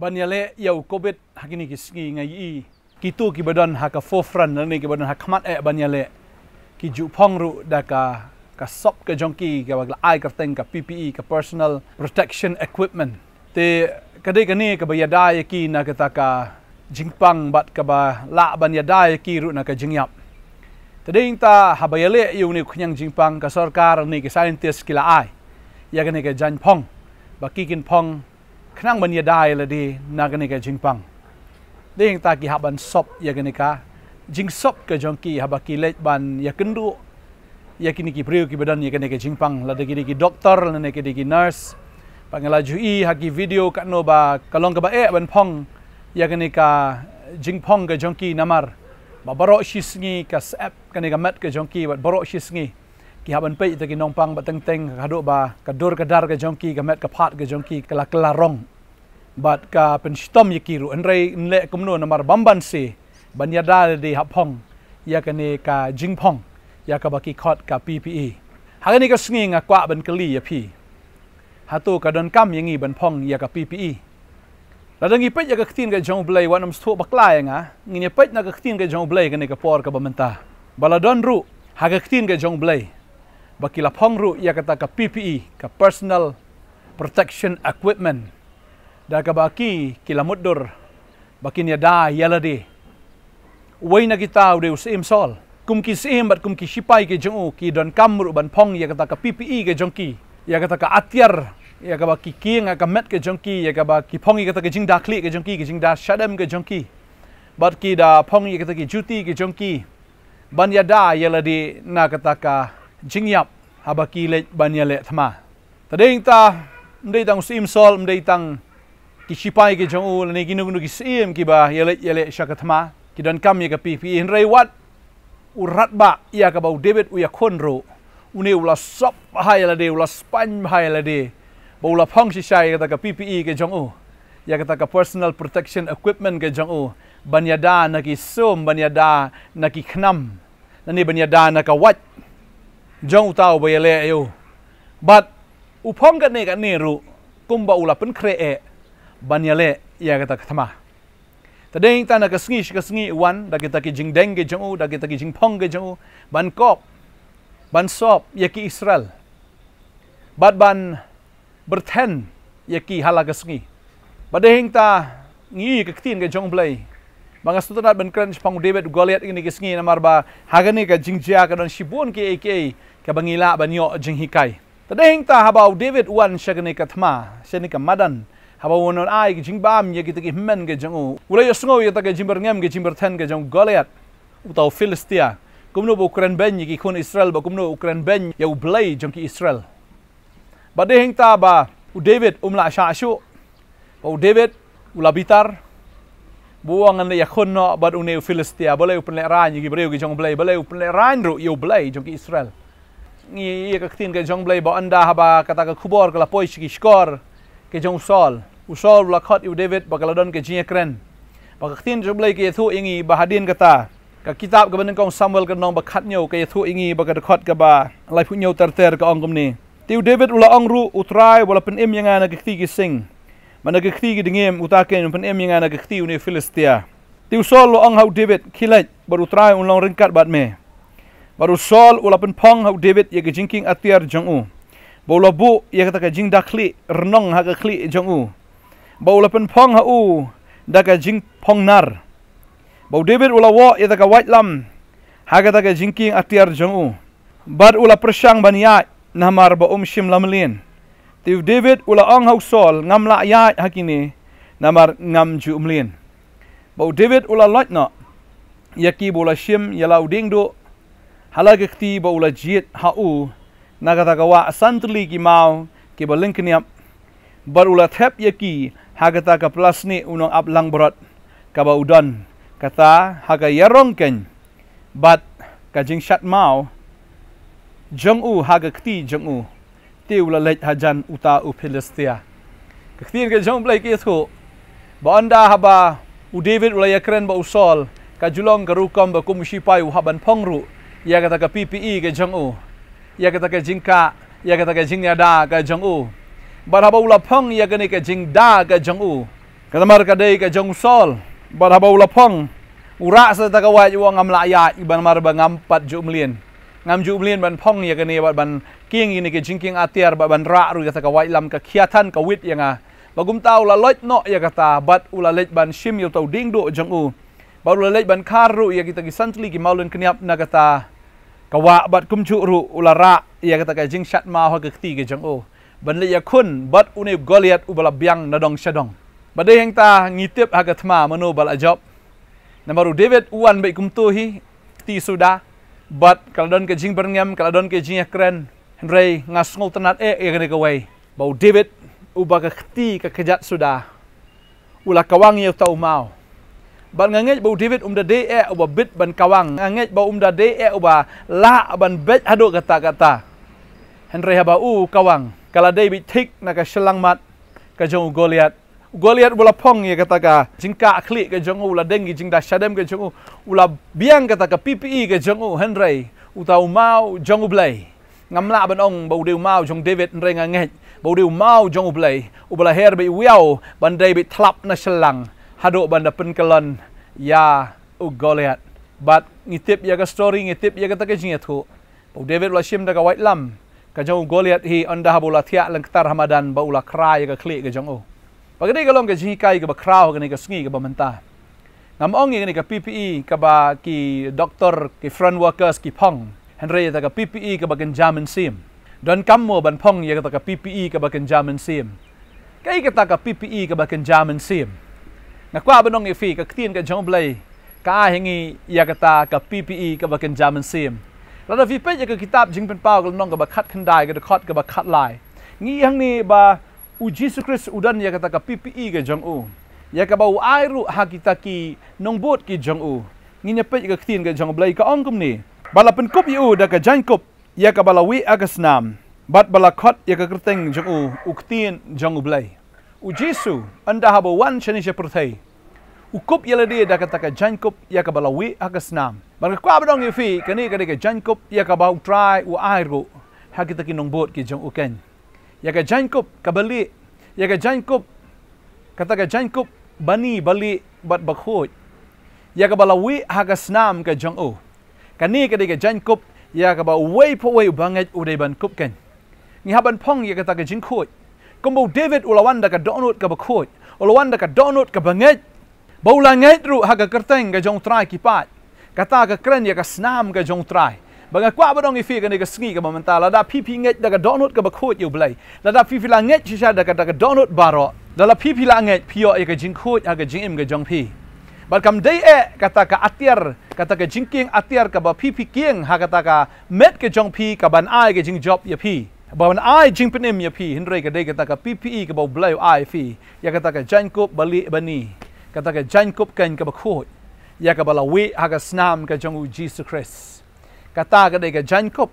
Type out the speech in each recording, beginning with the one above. Banyale yau kobet hakini kiski ngai i kitu ki badan haka forefront nani ki badan hakmat e banyale ki ju phongru daka ka sop ka jongki ka bagla ai ka teng ka PPE ka personal protection equipment te kadai kani ka bayadai ki na ka taka jingpang bat ka ba la banyadai ki ru na ka jingyap tading ta habayale yau ni khnyang jingpang ka sarkar ni ki scientist ki la ai ya kani ka jan phong ba ki kin phong kenang banya dai la di nagane ka jingpang ding ta ki haban sop ya ganeka jing sop ka jongki habaki lej ban ya kendu ya kini ki priu ki badan ya ganeka jingpang la de ki doktor la ne ki nurse pangalajui haki video ka no ba kalong ka ba e ban phong ya ganeka jingpong ka jongki namar ba barok shisngi ka sap ganeka mat ka jongki ba barok shisngi ki haban pei ta ki nongpang ba tengteng hado ba kadur kadar ka jongki ka mat ka phat ka jongki kala kala rong bat ka penstom yakiru enrei nle kumno namar bamban se banyada de hapong yakane ka jingpong yakabaki khot ka PPE hagani ka snging akwa ban kali yapi hatu ka don kam yangi ban phong yak PPE ladangi pet yak ktin ka John Blake wanam stho baklai nga ngi pet na ka ktin ka John Blake ne ka por ka bamenta baladon ru hagaktin ka John Blake bakila phong ru yakata ka PPE ka personal protection equipment daga baki kilamudur bakinya da yalade waina kita udah usim sol kumki sim bat kumki shipai ke jongu ki don kamru ban phong ya kata ka PPE ke jongki ya kata ka atyar ya ka baki king ka met ke jongki ya ka baki phong ya kata ke jing dakli ke jongki ke jing da shadam ke jongki bat ki da phong ya kata ki juti ke jongki ban ya da yalade na kata ka jingyap habaki le ban yale thma tadeng ta ndai tang usim sol ndai tang Kishipai ke jong ul ni ginung-ginung kisim ki ba yele syakatma ki don kam ya ka PPE Henry wat urat ba ya ka bau David u ya khonro une ula sop bahaya la de ula span bahaya la de bau la phong si sai ka PPE ke jong u ya ka ka personal protection equipment ke jong u banyada na ki som banyada na ki khnam nani banyada na ka wat jong tau ba yele yo but u phong ka ne ru kumba ula pen kree banyale ya kata katama tadeng tana ka sngi wan da kita ki jingdeng ge jongu da kita ki jingpong ge jongu ban kop ban sop ya ki Israel bad ban berthen ya ki hala ka sngi badeng ta ngi ka tin ge jong blai banga sutanat ban crunch pang David Goliath ini ki sngi namar ba hagani ka jingjia ka don shibun ki ek ka bangila ban yo jinghikai tadeng ta habau David wan shagani katma shani ka madan Habau non ai ke jingbam ye kita ki men ke jangu ulai yosngo ye ta ke jimber ngem ke jimber ten ke jang Goliath utau Philistia kumno Ukraine ben ye ki kun Israel ba kumno Ukraine ben ye ublai jang ki Israel ba de heng ta ba u David umla shashu ba u David ulabitar buang an ya khonno ba une Philistia boleh upenle ran ye ki breu ki jang blai boleh upenle ran ru ye ublai jang ki Israel ni ye ka tin ke jang blai ba anda haba kata ka khubor kala poi ki skor ke jang sol usol blakhat u David bakaladon ke jia kren bakaktin jublai ke thu ingi bahadin kata ka kitab ke benengkong Samuel ke nong bakhat nyo ke thu ingi bakadkhot ke ba lai phu nyo terter ke ong kumni ti u David ula ong ru utrai wala pen em yanga na ke khti ki sing mana ke khti ki dingem utaken pen em yanga na ke khti uni Philistia ti usol ong hau David khilaj baru utrai ulong ringkat batme baru sol ula pen phong hau David ye ke jingking atiar jongu baula bu ye kata ke jing dakli renong ha ke khli jongu baula pen phong hau daga jing phong nar bau David ula wa ya daga white lam haga daga jingking atiar jongu bad ula persang baniat namar ba shim lamlin ti David ula ong hau sol ngam la ya hakini namar ngam ju umlin bau David ula lotna yaki bola shim yalau dingdo halaga kti baula jiet hau naga daga wa santli ki mau ki balinkniap bar ula thep yaki hagata ka plasni unong ablang brot ka ba udon kata haga yarongken bat ka jing shat mau jong u haga kti jong u te ula lej hajan uta u Philistia ka ktin ka jong blai ke tho ba anda haba u David ula yakren ba usol ka julong ka rukom ba kumshi pai u haban phongru ya kata ka PPE ke jong u ya kata ka jingka ya kata ka jingnya da ka jong u baraba ula phang ya gane ka jingda ka jong u Katamar kadai ka jong sol baraba ulapong ura sa takawat yung ngam laayat iban marba ngampat jumlien ngam jumlien ban pong ya kani ban king ini ke jingking atiar ban ra ru ya takawat lam ka khiatan ka wit yang a bagum tau la lot no ya kata bat ulalet ban shim yo tau ding do jong u baru ulalet ban karu ya kita gisantli ki maulun keniap na kata kawa bat kumcu ru ulara ya kata ka jing shat ma ha ka kti ke jong u ban le ya kun bat unib Goliath ubala biang nadong shadong badai yang ta ngitip ha ka thma mano bala job Namaru David uan baik kumtuhi ti sudah bat kaladon ke jing berngam kaladon ke jing keren Henry ngasngol tenat kene kawai bau David uba ka khti ka kejat sudah ulah kawang ye tau mau ban ngangej bau David umda de uba bit ban kawang ngangej bau umda de uba la ban bet hado kata-kata Henry haba u kawang kala David tik naka selang mat ka jong Goliath Goliath bola pong ya kataka jingka klik ke jongu la dengi jingda shadem ke jongu ula biang kataka PPE ke jongu Henry utau mau jongu Blake ngamla ban ong bau deu mau jong David Henry ngangej bau deu mau jongu Blake ubala her be wiau ban David tlap na selang hado banda penkelon ya u Goliath bat ngitip ya ka story ngitip ya kataka jingethu bau David la shim da ka white lam ka jongu Goliath hi onda bola thia lengtar hamadan bau la krai ka klik ke jongu Pagdai kalong ke jikai ke bakrau ke ni ke sungi ke bamenta. Ngamong ye ni ke PPE ke ba ki doktor ki front workers ki pong. Henry ta ke PPE ke ba Benjamin Sim. Don kammo ban pong ye ta ke PPE ke ba Benjamin Sim. Kai ke ta ke PPE ke ba Benjamin Sim. Nakwa banong ye fi ke tin ke John Blake. Ka hingi ye ta ke PPE ke ba Benjamin Sim. Lada fi pe ye ke kitab jing pen pau ke nong ke ba khat khandai ke khot ke ba khat lai. Ngi hang ni ba Jesus Kristus udan ya kata ka PPE ke jong u ya ka bau airu ha kita ki nongbot ki jong u nginya pe ka tin ke jong Blake ka ongkum ni bala penkup yu da ka jankop ya ka bala wi agas nam bat bala khot ya ka kerteng jong u uktin jong Blake u Jesus anda habo wan chenisha perthai ukup ya lede da kata ka jankop ya ka bala wi agas nam bala kwa badong yu fi kani ka de ka jankop ya ka bau try u airu ha kita ki nongbot ki jong u ken ya ka jankop ka bali ya ka jankop kata ka jankop bani bali bat bakhoj ya ka balawi ha ka snam ka jong o kani ka de ka jankop ya ka ba way po way banget udai ban kup ken ngi haban phong ya kata ka jingkhoj kombo David ulawanda ka donut ka bakhoj ulawanda ka donut ka banget baulanget ru ha ka kerteng ka jong trai kipat kata ka kren ya ka snam ka jong trai Baga kwa badong ifi kani ka sengi ka momenta la da pipi nget da ka donut ka bakhot yu Blake la da pipi la nget shisha da ka donut baro da la pipi la nget pio e ka jingkhot ha ka jingim ka jongpi bat kam dei e kata ka atiar kata ka jingking atiar ka ba pipi kieng ha kata ka met ka jongpi ka ban ai ka jing job ya pi ba ban ai jingpenim ya pi Henry ka dei kata ka pipi ka ba Blake ai fi ya kata ka jankop bali bani kata ka jankop kan ka bakhot ya ka bala we ha ka snam ka jongu Jesus Christ kata kadai ka jankop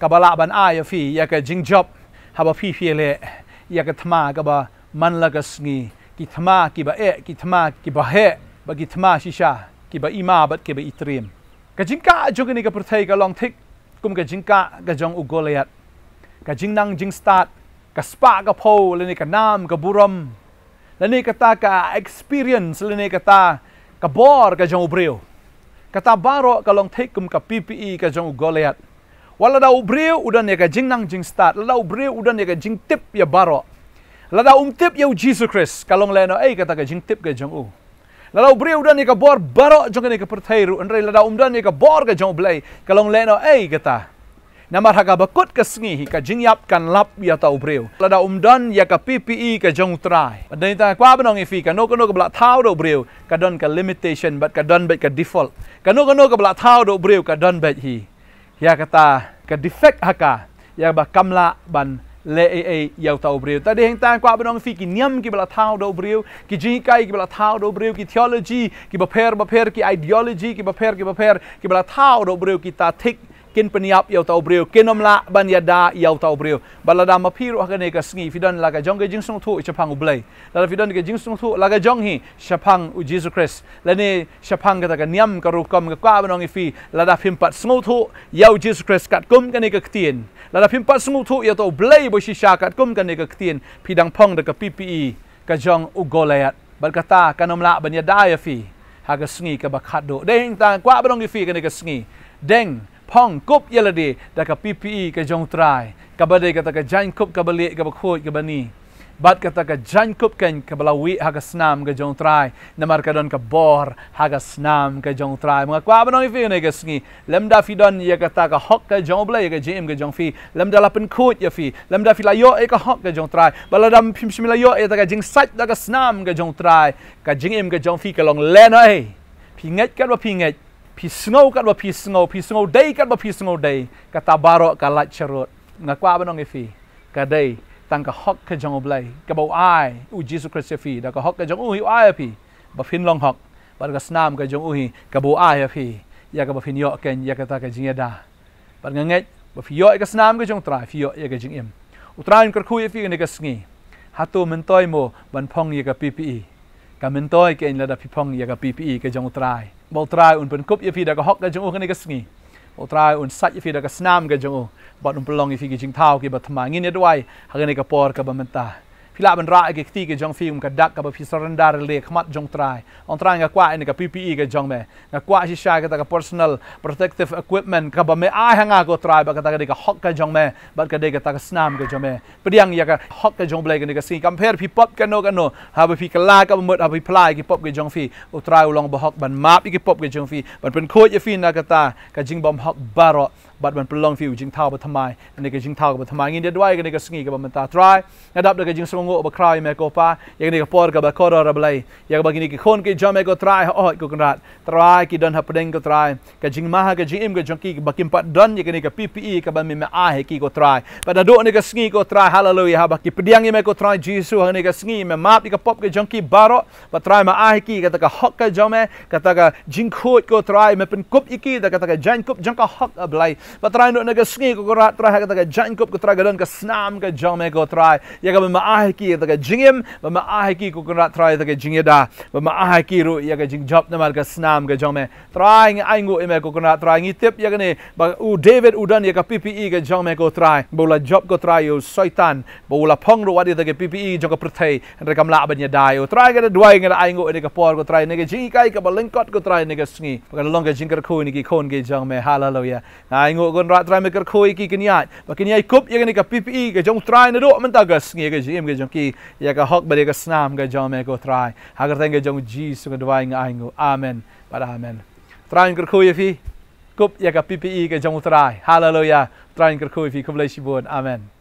ka bala ban a ya fi ya ka jingjob haba fi fi le ya ka thma ka ba man la ka sngi ki thma ki ba e ki thma ki ba he ba ki thma shisha ki ba ima bat ke ba itrim ka jingka jogni ka perthai ka long thik kum ka jingka ka jong u Goliath ka jingnang jing start ka spa ka pho le ni ka nam ka buram le ni ka ta ka experience le ni ka ta ka bor ka jong breu kata baro kalong teikum ka PPE ka jong Goliath wala da ubreu udan ya ka jingnang jing start la ubreu udan ya ka jing tip ya baro la da tip ya Jesus Kristus kalong leno ai kata ka jing tip ka jong u la da ubreu udan ya ka bor baro jong ni ka perthairu andre la da umdan ya ka bor ka jong Blake kalong leno ai kata namar haga bakut ka sngi ka jingyap kan lap ya ta ubreu la da umdan ya ka PPE ka jong try dan ta kwa banong ifi ka no kono ka bla thau do ubreu ka don ka limitation but ka don bet ka default ka no kono ka bla thau do ubreu ka don bet hi ya kata ka defect haka ya ba kamla ban le e ya ta ubreu ta ding ta kwa banong ifi ki nyam ki bla thau do ubreu ki jingkai ki bla thau do ubreu ki theology ki ba pher ki ideology ki bla thau do ubreu ki ta thik kin peniap yau tau breu kinom la ban yada yau tau breu balada mapiro hakane ka sngi fidan laga jong ge jingsung thu chapang u Blake la fidan ge jingsung thu laga jong hi chapang u Jesus Christ lani chapang ka ta niam ka rukom ka kwa banong ifi lada phimpat sngu thu yau Jesus Christ kat kum kane ka ktien lada phimpat sngu thu yau tau Blake bo shisha kat kum kane ka ktien phidang phong da ka PPE ka jong u Goliath berkata kanomla banya daya fi haga sengi ka bakhado deng tang kwa berong fi ka sengi deng pong kup yelade da ka PPE ka jong trai ka badai kata ka jan kup ka balik ka bakhod ka bani bat kata ka jan kup kan ka balawi haga snam ka jong trai namar ka don ka bor haga snam ka jong trai mga kwa berong fi ka sengi lemda fi don ya kata ka hok ka jong blai ka jm ka jong fi lemda lapen khod ya fi lemda fi layo e ka hok ka jong trai baladam phim shim layo e ta ka jing sat da ka snam ka jong trai ka jing em ka jong fi ka long lenoi pingat ka ba pingat pisngau kat ba pisngau pisngau dei kat ba pisngau dei kata barok ka lat charot ngakwa banong ifi ka dei tang ka hok ka jong blai ka bau ai u Jesus Kristus fi da ka hok ka jong u ai fi ba fin long hok ba ka snam ka jong u ka bau ai fi ya ka ba fin yo ken ya kata ka jingeda ba nganget ba fi yo ka snam ka jong trai fi yo ya ka jing im utrain ka khu ifi ne ka sngi hatu mentoi mo ban phong ya ka PPE ka mentoi ken la da fi phong ya ka PPE ka jong trai bau trai un penkup ya fi da ka hok ka jong u kene ka sngi bau trai un sat ya fi da ka snam ka jong u bot un pelong ya fi ki jing thau ki ba thma ngin ya dwai hakene ka por ka ba menta phila ban ra ki ti ki jong fi um ka dak ka ba fi surrender le khmat jong trai on trai ka kwa ene ka PPE ka jong me ka kwa si sha ka ta ka personal protective equipment ka ba me a hanga ko trai ba ka ta ka hok ka jong me ba ka de ka ta ka snam ka jong me pediang ya ka hok ka jong blai ka ne ka si compare fi pop ka no ha ba fi kala ka ba mut ha ba phlai ki pop ka jong fi o trai ulong ba hok ban map ki pop ka jong fi ban pen khot ya fi na ka ta ka jing bom hok baro bat ban pelong fi jing thau ba thamai ne ka jing thau ba thamai ngin de dwai ka ne ka sngi ka ba menta trai na dap de ka jing ngo ba krai me ko pa ya ne ka por ka ba korora blai ya ba gini ki khon ki jame ko trai ho ko kunrat trai ki don ha pdeng ko trai ka jing ma ha ka jing im ka jong ki ba kim pat don ya ne ka PPE ka ba me a he ki ko trai pa da do ne ka sngi ko trai hallelujah ha ba ki pdiang me ko trai Jesus ha ne ka sngi me map ka pop ka jong ki baro pa trai ma a he ki ka ta ka hok ka jome ka ta ka jing khot ko trai me pen kup iki ta ka jang kup jong ka hok blai pa trai no ne ka sngi ko rat trai ka ta ka jang kup ko trai ka don ka snam ka jome ko trai ya ka me a ki ta ka jingim ba ma a ki ko kunrat trai ta ka jingeda ba ma a ki ru ya ka jing job na mal ka snam ka jome trai ai ngo ime ko kunrat trai ngi tip ya ne ba u David udan ya ka PPE ka jome ko trai bola job ko trai u satan bola phong ru wa ta ka PPE jo ka prthai rekam la ban ya dai u trai ka dwai ngi ai ngo ne ka por ko trai ne ka jing kai ka ba lengkot ko trai ne ka sngi ka long ka jing ka khu ni ki khon ke jome hallelujah ai ngo kunrat trai me ka khu ki kniat ba kniat kup ya ne ka PPE ka jong trai na do man ta ka sngi ka jing ka ki ya ka hok bade ka snam ka jom ko trai hagar teng ka jom Jesus ka dwai ngai ngo amen pada amen trai ka khu fi kup ya ka PPE ka jom trai hallelujah trai ka khu fi kum lai si bon amen